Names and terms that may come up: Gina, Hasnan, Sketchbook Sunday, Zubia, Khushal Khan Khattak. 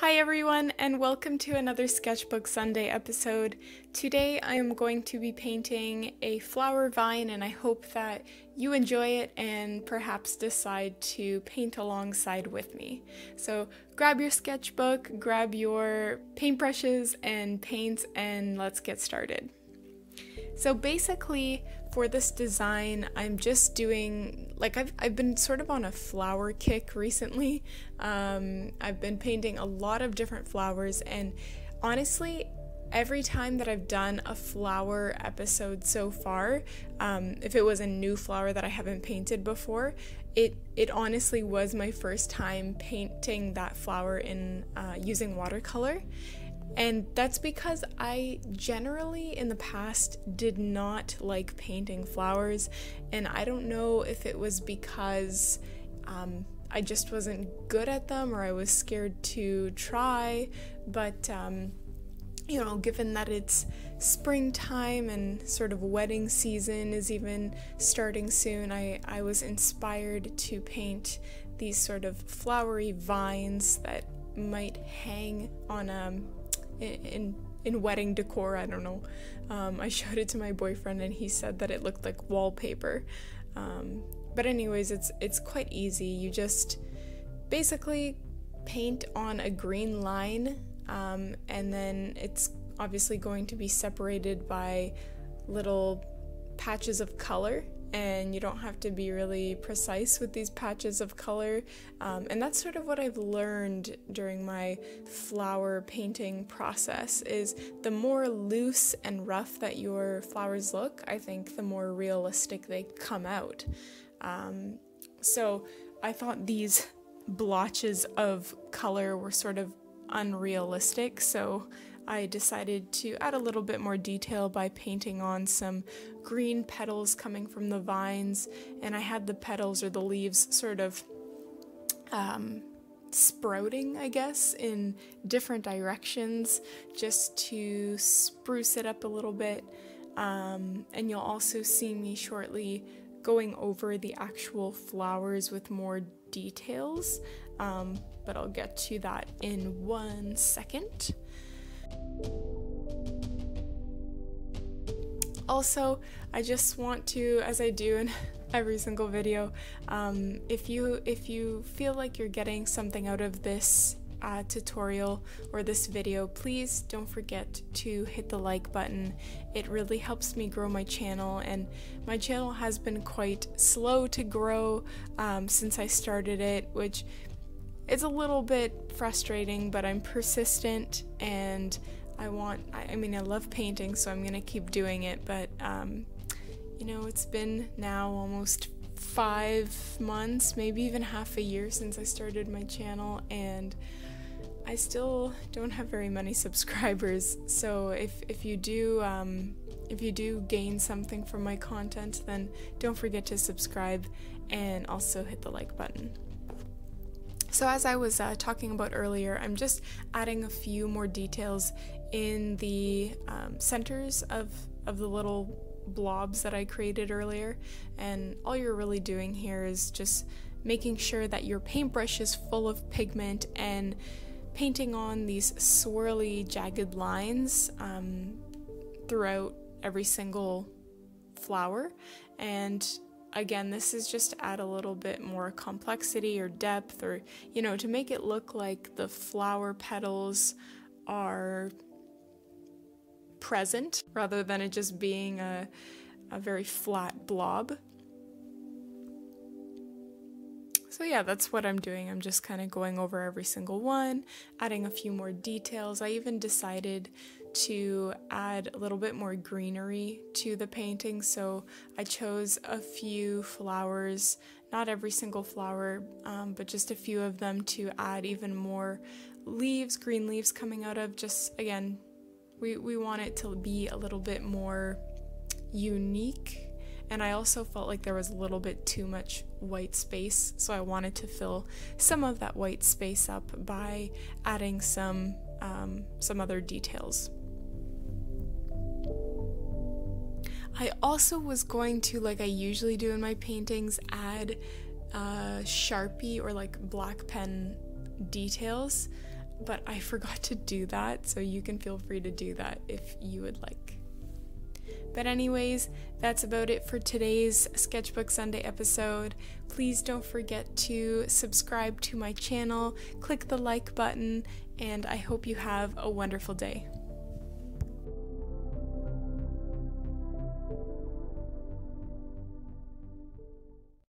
Hi everyone, and welcome to another Sketchbook Sunday episode. Today I am going to be painting a flower vine, and I hope that you enjoy it and perhaps decide to paint alongside with me. So grab your sketchbook, grab your paintbrushes and paints, and let's get started. So basically, for this design, I'm just doing, like, I've been sort of on a flower kick recently. I've been painting a lot of different flowers, and honestly, every time that I've done a flower episode so far, if it was a new flower that I haven't painted before, it honestly was my first time painting that flower in using watercolor. And that's because I generally in the past did not like painting flowers, and I don't know if it was because I just wasn't good at them or I was scared to try, but you know, given that it's springtime and sort of wedding season is even starting soon, I was inspired to paint these sort of flowery vines that might hang on in wedding decor. I don't know. I showed it to my boyfriend and he said that it looked like wallpaper. But anyways, it's quite easy. You just basically paint on a green line, and then it's obviously going to be separated by little patches of color, and you don't have to be really precise with these patches of color, and that's sort of what I've learned during my flower painting process. Is the more loose and rough that your flowers look, I think the more realistic they come out. So I thought these blotches of color were sort of unrealistic, so I decided to add a little bit more detail by painting on some green petals coming from the vines, and I had the petals or the leaves sort of sprouting, I guess, in different directions just to spruce it up a little bit. And you'll also see me shortly going over the actual flowers with more details, but I'll get to that in one second. Also, I just want to, as I do in every single video, if you feel like you're getting something out of this tutorial or this video, please don't forget to hit the like button. It really helps me grow my channel, and my channel has been quite slow to grow since I started it, which is a little bit frustrating, but I'm persistent, and I love painting, so I'm gonna keep doing it, but you know, it's been now almost 5 months, maybe even half a year since I started my channel, and I still don't have very many subscribers. So if you do gain something from my content, then don't forget to subscribe and also hit the like button. So as I was talking about earlier, I'm just adding a few more details in the centers of the little blobs that I created earlier, and all you're really doing here is just making sure that your paintbrush is full of pigment and painting on these swirly, jagged lines throughout every single flower. And again, this is just to add a little bit more complexity or depth, or, you know, to make it look like the flower petals are present rather than it just being a very flat blob. So yeah, that's what I'm doing. I'm just kind of going over every single one, adding a few more details. I even decided to add a little bit more greenery to the painting, so I chose a few flowers, not every single flower, but just a few of them, to add even more leaves, green leaves coming out of, just, again, we want it to be a little bit more unique. And I also felt like there was a little bit too much white space, so I wanted to fill some of that white space up by adding some other details. I also was going to, like I usually do in my paintings, add Sharpie or like black pen details, but I forgot to do that, so you can feel free to do that if you would like. But anyways, that's about it for today's Sketchbook Sunday episode. Please don't forget to subscribe to my channel, click the like button, and I hope you have a wonderful day.